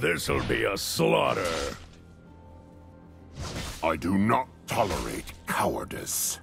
This'll be a slaughter. I do not tolerate cowardice.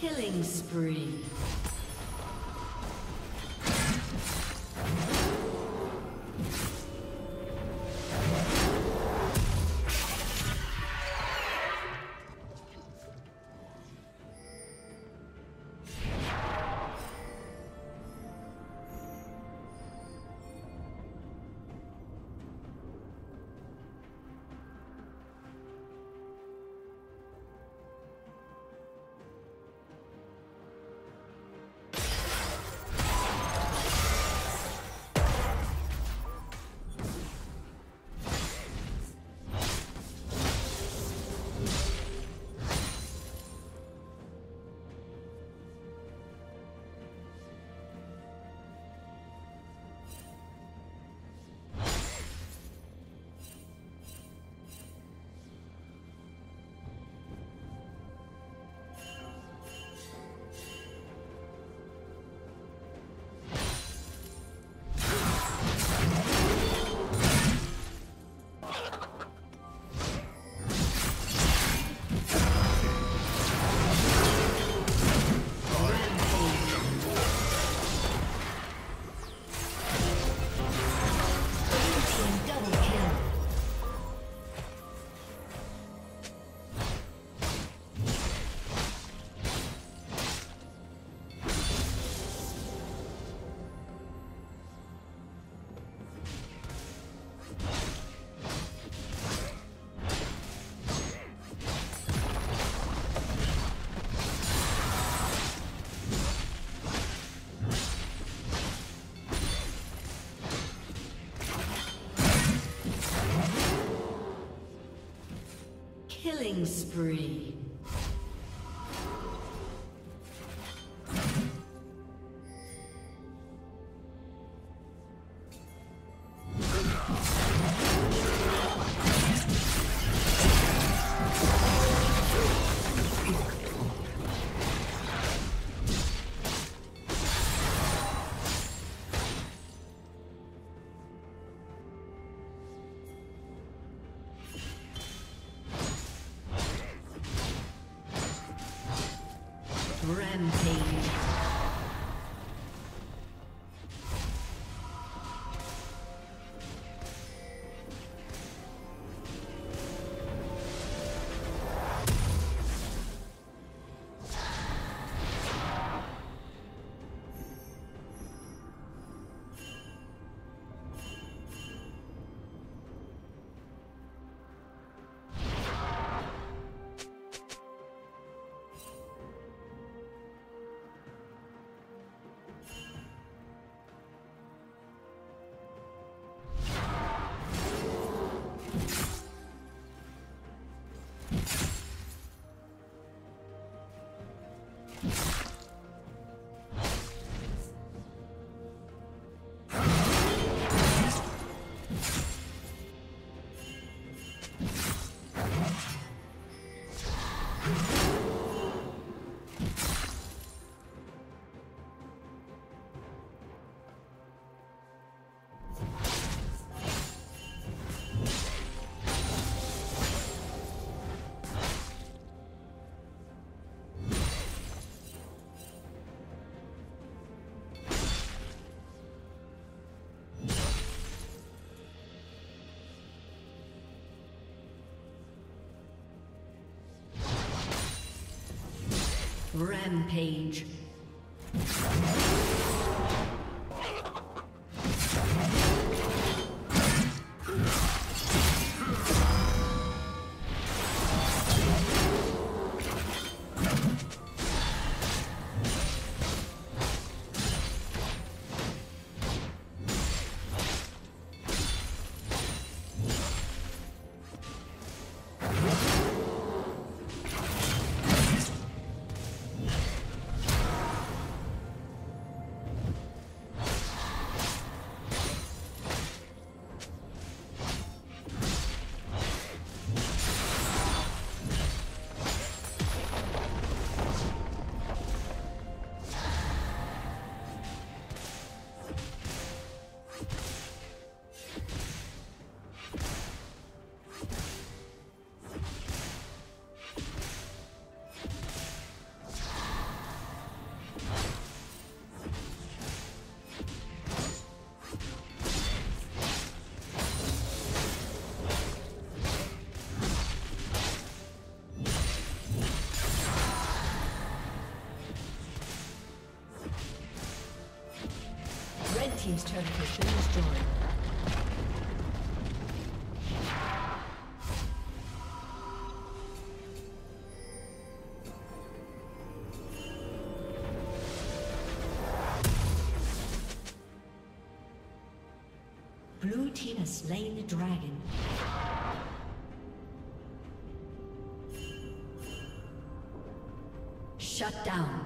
Killing spree. Killing spree. Rampage. Team's turret has been destroyed. Blue team has slain the dragon. Shut down.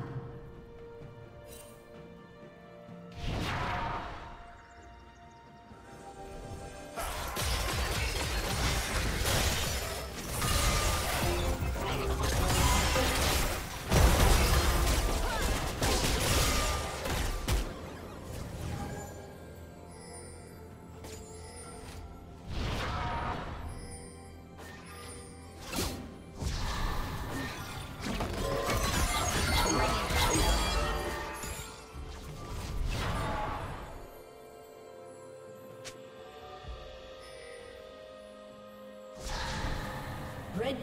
Red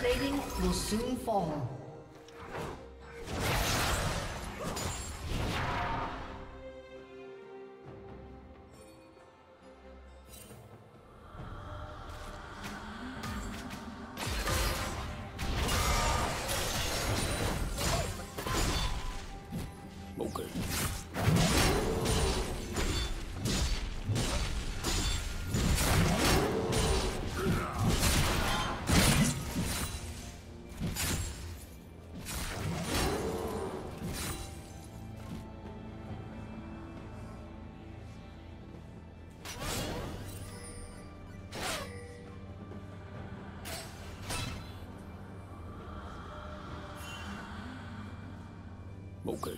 plating will soon fall. Okay.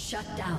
Shut down.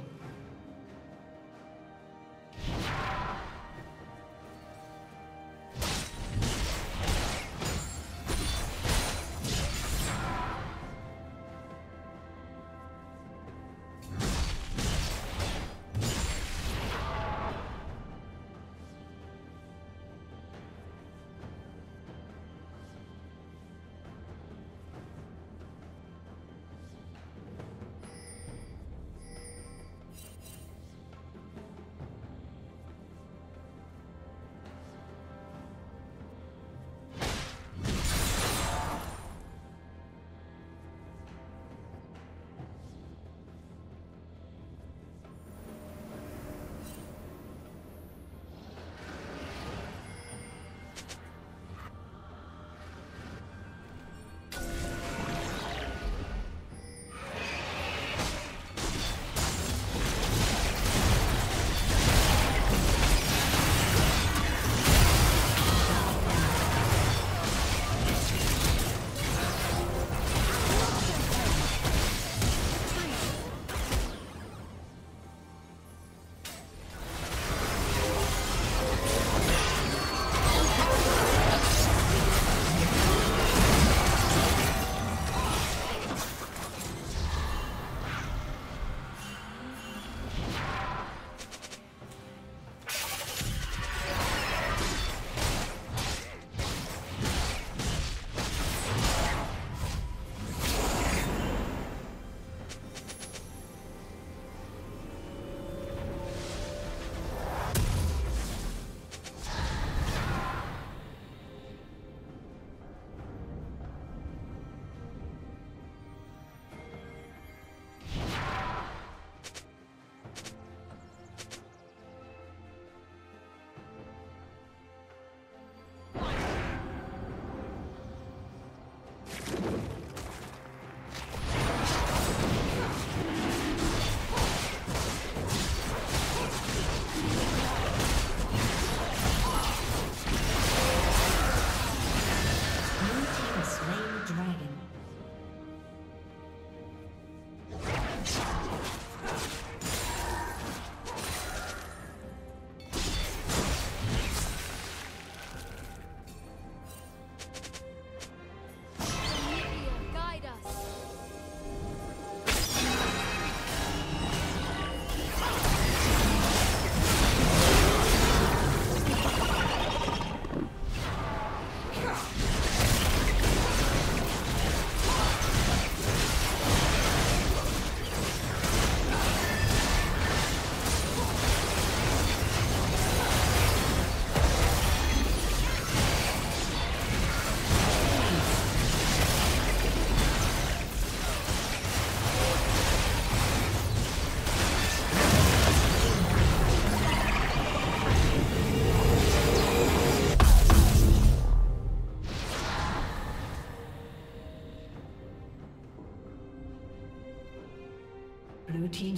Blue team's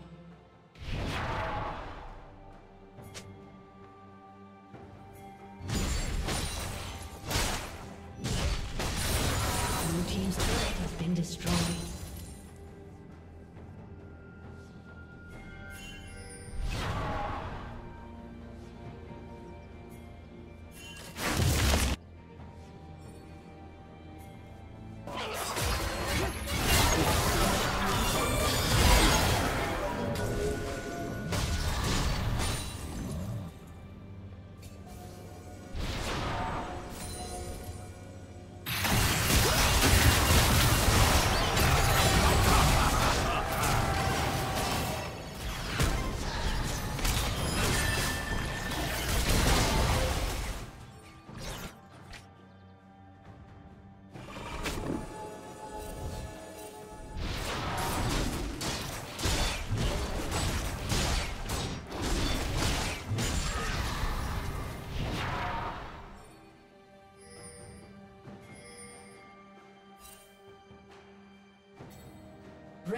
Blue team's turret has been destroyed.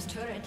team's turret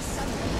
Something.